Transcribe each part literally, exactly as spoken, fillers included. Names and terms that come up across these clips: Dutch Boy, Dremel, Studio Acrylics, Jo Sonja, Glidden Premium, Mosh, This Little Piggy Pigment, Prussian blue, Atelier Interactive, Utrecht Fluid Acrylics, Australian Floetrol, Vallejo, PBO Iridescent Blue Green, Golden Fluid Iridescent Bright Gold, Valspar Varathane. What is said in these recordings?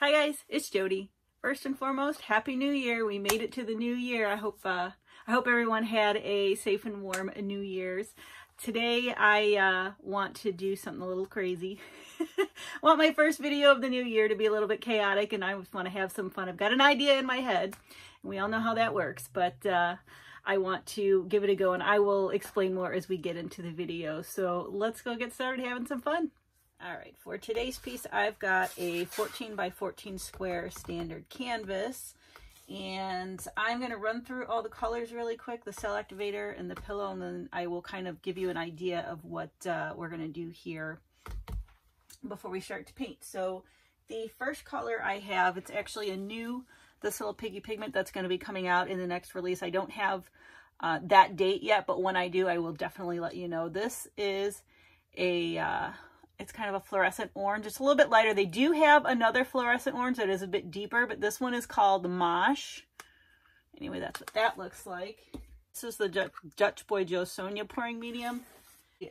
Hi guys, it's Jody. First and foremost, Happy New Year. We made it to the new year. I hope uh, I hope everyone had a safe and warm New Year's. Today I uh, want to do something a little crazy. I want my first video of the new year to be a little bit chaotic, and I just want to have some fun. I've got an idea in my head, and we all know how that works, but uh, I want to give it a go, and I will explain more as we get into the video. So let's go get started having some fun. All right, for today's piece, I've got a fourteen by fourteen square standard canvas, and I'm going to run through all the colors really quick, the cell activator and the pillow, and then I will kind of give you an idea of what uh, we're going to do here before we start to paint. So the first color I have, it's actually a new This Little Piggy Pigment that's going to be coming out in the next release. I don't have uh, that date yet, but when I do, I will definitely let you know. This is a... Uh, It's kind of a fluorescent orange. It's a little bit lighter. They do have another fluorescent orange that is a bit deeper, but this one is called Mosh. Anyway, that's what that looks like. This is the Dutch Boy Jo Sonja pouring medium.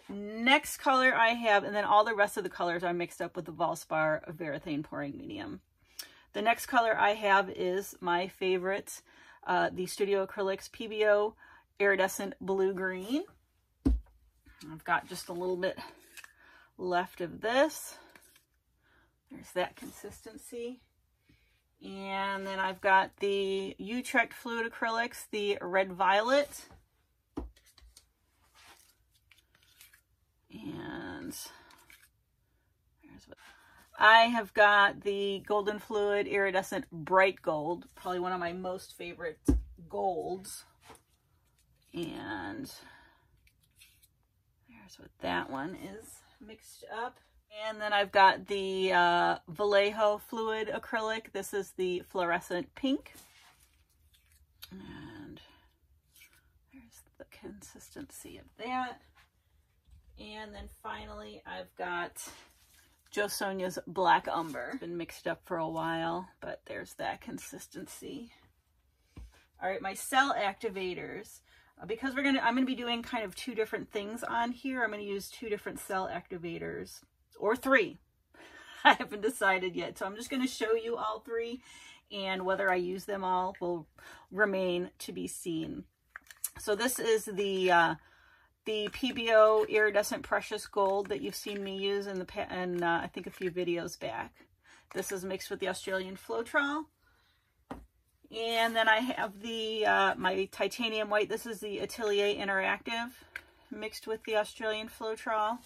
Next color I have, and then all the rest of the colors are mixed up with the Valspar Varathane pouring medium. The next color I have is my favorite, uh, the Studio Acrylics P B O Iridescent Blue Green. I've got just a little bit left of this. There's that consistency. And then I've got the Utrecht Fluid Acrylics, the Red Violet. And here's what I have got, the Golden Fluid Iridescent Bright Gold, probably one of my most favorite golds. And there's what that one is mixed up. And then I've got the uh, Vallejo Fluid Acrylic. This is the fluorescent pink. And there's the consistency of that. And then finally, I've got Jo Sonja's Black Umber. It's been mixed up for a while, but there's that consistency. All right, my cell activators. Because we're gonna, I'm gonna be doing kind of two different things on here. I'm gonna use two different cell activators, or three. I haven't decided yet, so I'm just gonna show you all three, and whether I use them all will remain to be seen. So this is the uh, the P B O Iridescent Precious Gold that you've seen me use in the pa and uh, I think a few videos back. This is mixed with the Australian Floetrol. And then I have the uh, my titanium white. This is the Atelier Interactive mixed with the Australian Floetrol.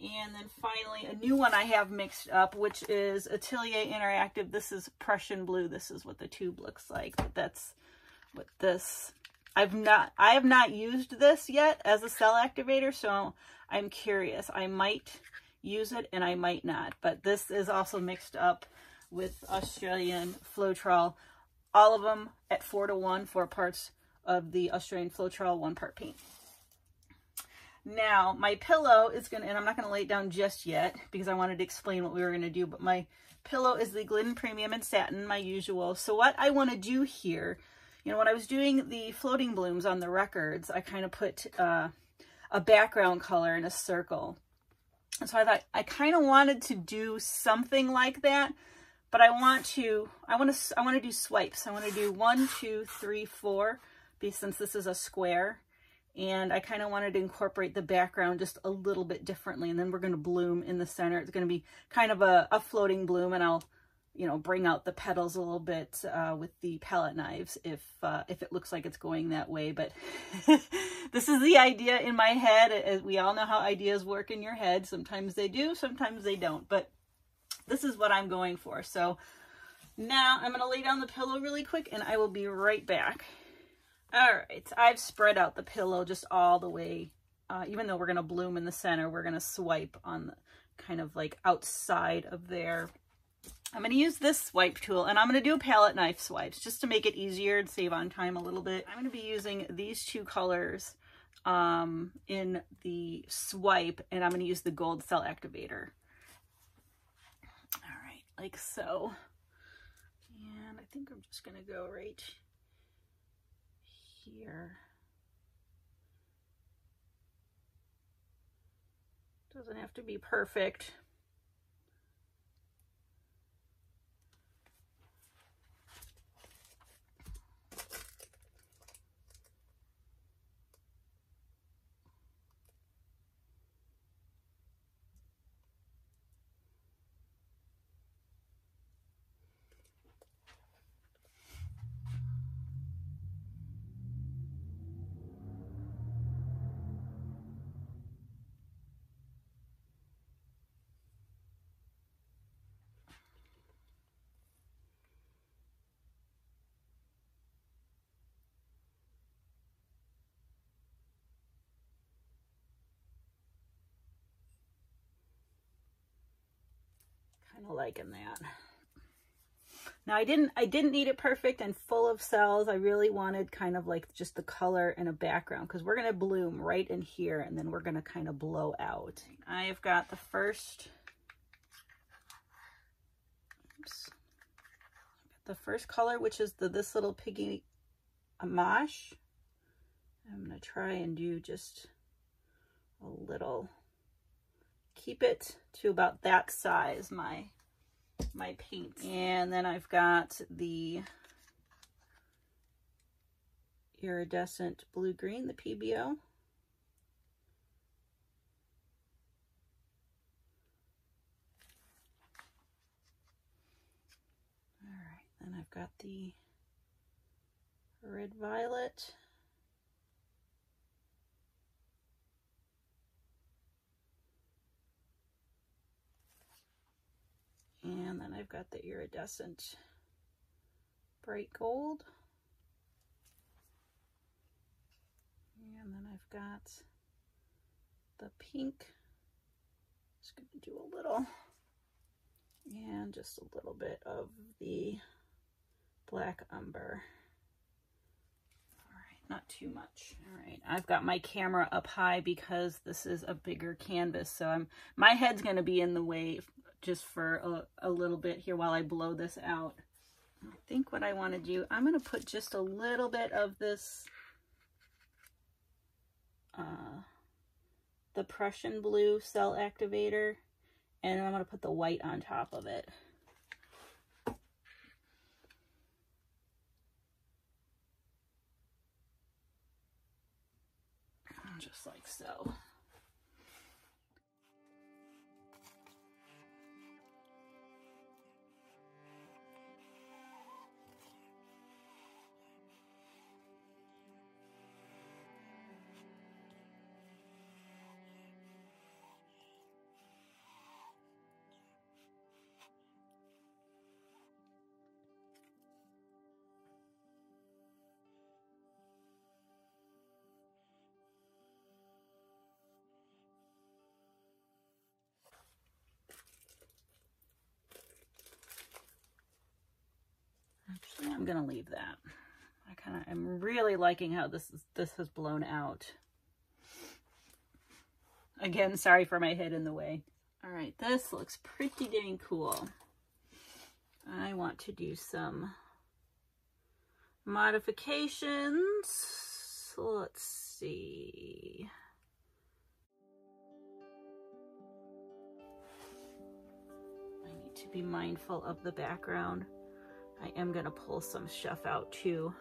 And then finally, a new one I have mixed up, which is Atelier Interactive. This is Prussian blue. This is what the tube looks like. But that's what this. I've not I have not used this yet as a cell activator, so I'm curious. I might use it and I might not. But this is also mixed up with Australian Floetrol, all of them at four to one, four parts of the Australian Floetrol, one part paint. Now my pillow is gonna, and I'm not gonna lay it down just yet because I wanted to explain what we were gonna do, but my pillow is the Glidden Premium and Satin, my usual. So what I wanna do here, you know, when I was doing the floating blooms on the records, I kind of put uh, a background color in a circle. And so I thought, I kind of wanted to do something like that, but I want to, I want to, I want to do swipes. I want to do one, two, three, four, because since this is a square, and I kind of wanted to incorporate the background just a little bit differently. And then we're going to bloom in the center. It's going to be kind of a, a floating bloom, and I'll, you know, bring out the petals a little bit uh, with the palette knives if, uh, if it looks like it's going that way. But this is the idea in my head. As we all know how ideas work in your head. Sometimes they do, sometimes they don't, but this is what I'm going for. So now I'm going to lay down the pillow really quick, and I will be right back. All right. I've spread out the pillow just all the way. Uh, even though we're going to bloom in the center, we're going to swipe on the kind of like outside of there. I'm going to use this swipe tool, and I'm going to do palette knife swipes just to make it easier and save on time a little bit. I'm going to be using these two colors um, in the swipe, and I'm going to use the gold cell activator. Like so. And I think I'm just gonna go right here. Doesn't have to be perfect. people liking that. Now I didn't, I didn't need it perfect and full of cells. I really wanted kind of like just the color and a background, because we're going to bloom right in here and then we're going to kind of blow out. I've got the first, oops, the first color, which is the This Little Piggy Mosh. I'm going to try and do just a little, keep it to about that size, my my paint. And then I've got the Iridescent Blue Green, the P B O. All right, then I've got the Red Violet. And then I've got the Iridescent Bright Gold. And then I've got the pink. Just going to do a little. And just a little bit of the black umber. All right, not too much. All right, I've got my camera up high because this is a bigger canvas. So I'm my head's going to be in the way just for a, a little bit here while I blow this out. I think what I want to do, I'm going to put just a little bit of this, uh, the Prussian blue cell activator, and I'm going to put the white on top of it. Just like so. I'm gonna leave that. I kind of am really liking how this is this has blown out. Again, sorry for my head in the way. All right, this looks pretty dang cool. I want to do some modifications. Let's see. I need to be mindful of the background. I am going to pull some stuff out too.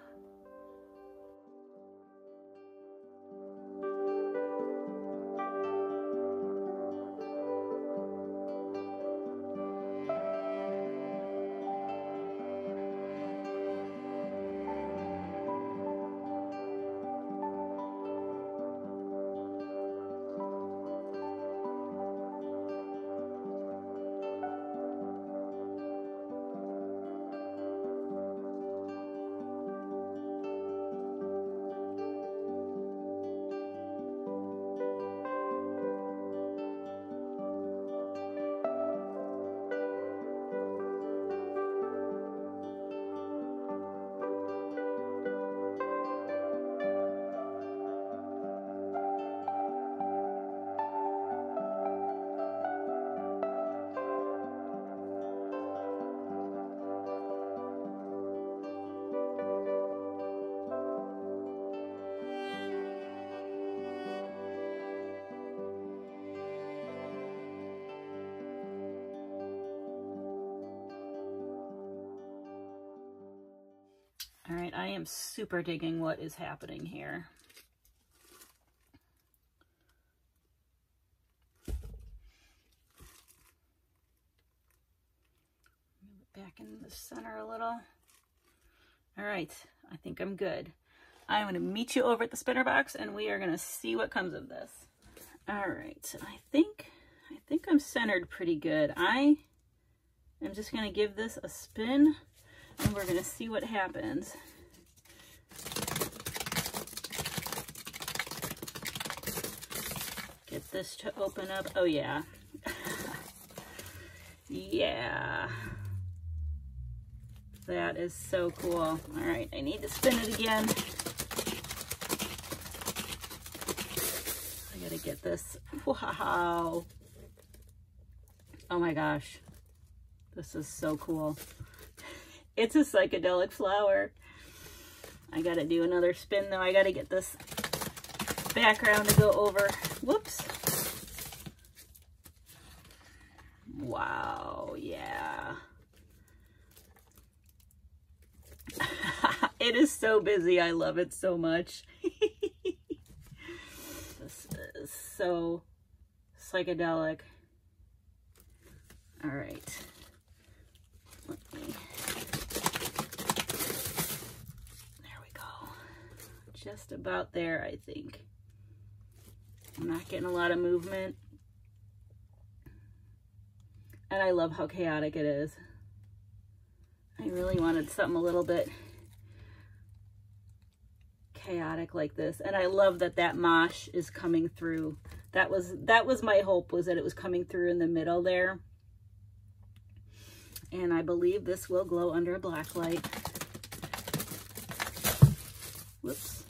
All right, I am super digging what is happening here. Move it back in the center a little. All right, I think I'm good. I'm gonna meet you over at the spinner box and we are gonna see what comes of this. All right, I think, I think I'm centered pretty good. I am just gonna give this a spin. And we're going to see what happens. Get this to open up. Oh yeah. Yeah. That is so cool. All right, I need to spin it again. I gotta get this. Wow. Oh my gosh. This is so cool. It's a psychedelic flower. I gotta do another spin though. I gotta get this background to go over. Whoops. Wow, yeah. It is so busy. I love it so much. This is so psychedelic. All right. Let me... There we go. Just about there, I think. I'm not getting a lot of movement. And I love how chaotic it is. I really wanted something a little bit chaotic like this. And I love that that mosh is coming through. That was, that was my hope, was that it was coming through in the middle there. And I believe this will glow under a black light. Whoops.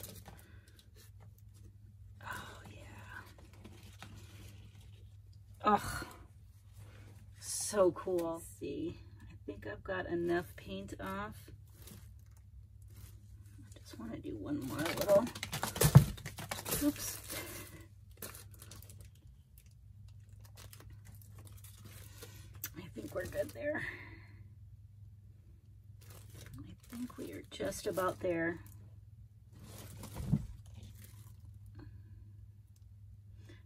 Oh, yeah. Ugh. So cool. Let's see. I think I've got enough paint off. I just want to do one more little. Oops. I think we're good there. I think we are just about there.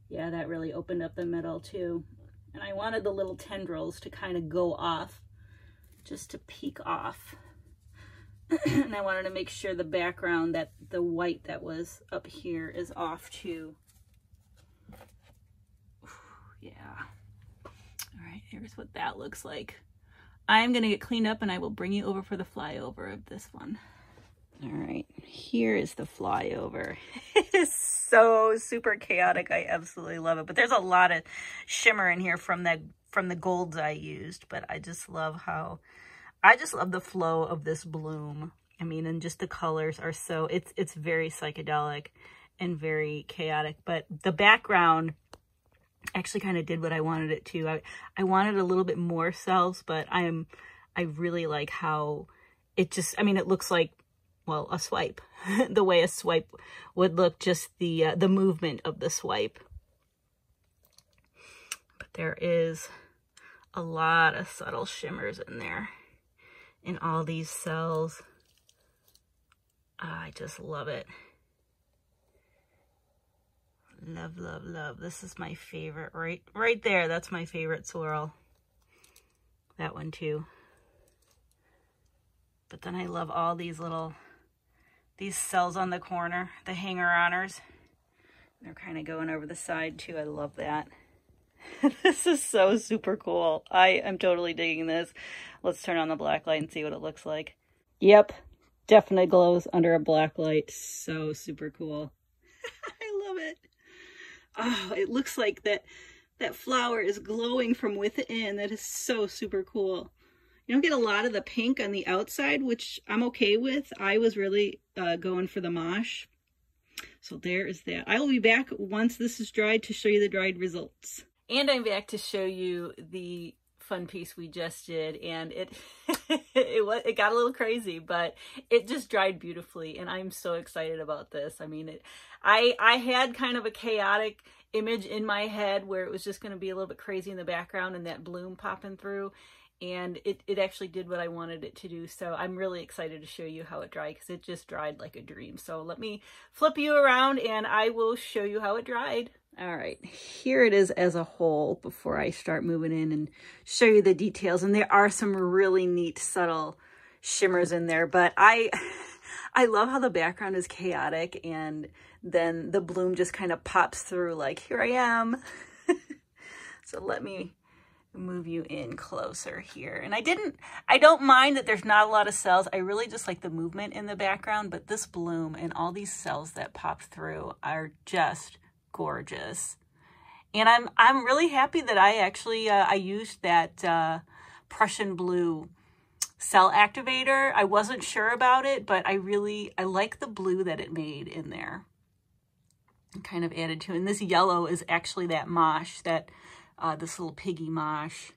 Yeah, that really opened up the middle too. And I wanted the little tendrils to kind of go off, just to peek off. And I wanted to make sure the background, that the white that was up here is off too. Ooh, yeah. All right, here's what that looks like. I'm gonna get cleaned up and I will bring you over for the flyover of this one. All right, here is the flyover. It is so super chaotic. I absolutely love it. But there's a lot of shimmer in here from that, from the golds I used, but I just love how, I just love the flow of this bloom. I mean, and just the colors are so, it's, it's very psychedelic and very chaotic, but the background actually kind of did what I wanted it to. I, I wanted a little bit more cells, but I am, I really like how it just, I mean, it looks like, well, a swipe, the way a swipe would look, just the, uh, the movement of the swipe. But there is a lot of subtle shimmers in there in all these cells. Oh, I just love it. Love, love, love. This is my favorite right, right there. That's my favorite swirl. That one too. But then I love all these little, these cells on the corner, the hanger-oners. They're kind of going over the side too. I love that. This is so super cool. I am totally digging this. Let's turn on the black light and see what it looks like. Yep, definitely glows under a black light. So super cool. I love it. Oh, it looks like that, that flower is glowing from within. That is so super cool. You don't get a lot of the pink on the outside, which I'm okay with. I was really uh, going for the mosh. So there is that. I will be back once this is dried to show you the dried results. And I'm back to show you the fun piece we just did, and it it was it got a little crazy, but it just dried beautifully, and I'm so excited about this. I mean, it I I had kind of a chaotic image in my head where it was just going to be a little bit crazy in the background and that bloom popping through, and it it actually did what I wanted it to do. So I'm really excited to show you how it dried, because it just dried like a dream. So let me flip you around and I will show you how it dried. All right, here it is as a whole before I start moving in and show you the details. And there are some really neat, subtle shimmers in there, but I I love how the background is chaotic and then the bloom just kind of pops through like, here I am. So let me move you in closer here. And I didn't, I don't mind that there's not a lot of cells. I really just like the movement in the background, but this bloom and all these cells that pop through are just gorgeous. And I'm I'm really happy that I actually uh, I used that uh, Prussian blue cell activator. I wasn't sure about it, but I really I like the blue that it made in there. It kind of added to, and this yellow is actually that mosh, that uh, this little piggy mosh.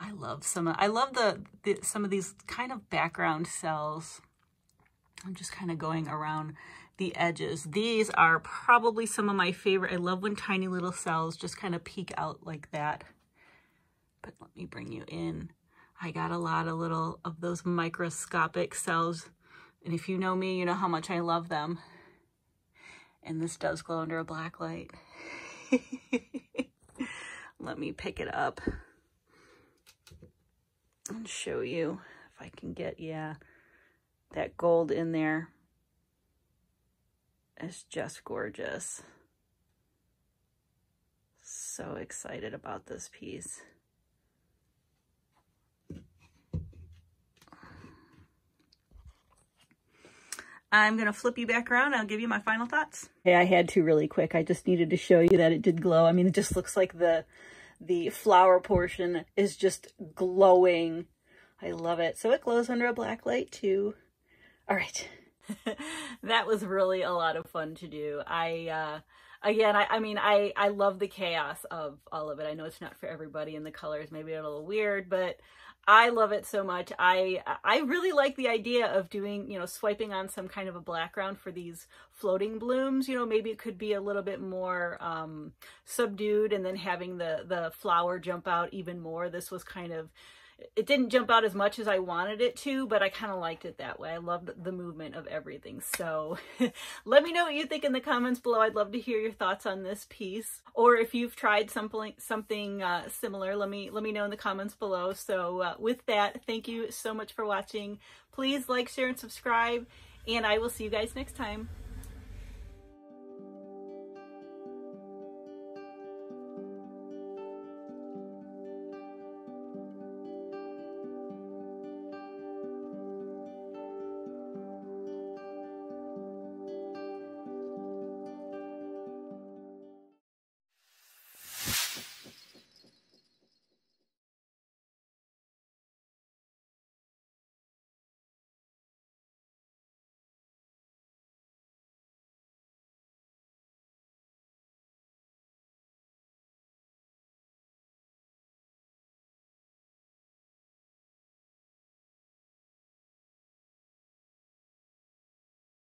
I love some. I love the, the some of these kind of background cells. I'm just kind of going around the edges. These are probably some of my favorite. I love when tiny little cells just kind of peek out like that. But let me bring you in. I got a lot of little of those microscopic cells. And if you know me, you know how much I love them. And this does glow under a black light. Let me pick it up and show you if I can get, yeah, that gold in there. It's just gorgeous. So excited about this piece. I'm going to flip you back around. I'll give you my final thoughts. Yeah, I had to really quick. I just needed to show you that it did glow. I mean, it just looks like the the flower portion is just glowing. I love it. So it glows under a black light too. All right. That was really a lot of fun to do. I, uh, again, I, I mean, I, I love the chaos of all of it. I know it's not for everybody and the colors may be a little weird, but I love it so much. I, I really like the idea of doing, you know, swiping on some kind of a background for these floating blooms. You know, maybe it could be a little bit more um, subdued and then having the, the flower jump out even more. This was kind of, it didn't jump out as much as I wanted it to, but I kind of liked it that way. I loved the movement of everything. So let me know what you think in the comments below. I'd love to hear your thoughts on this piece. Or if you've tried something, something uh, similar, let me, let me know in the comments below. So uh, with that, thank you so much for watching. Please like, share, and subscribe. And I will see you guys next time.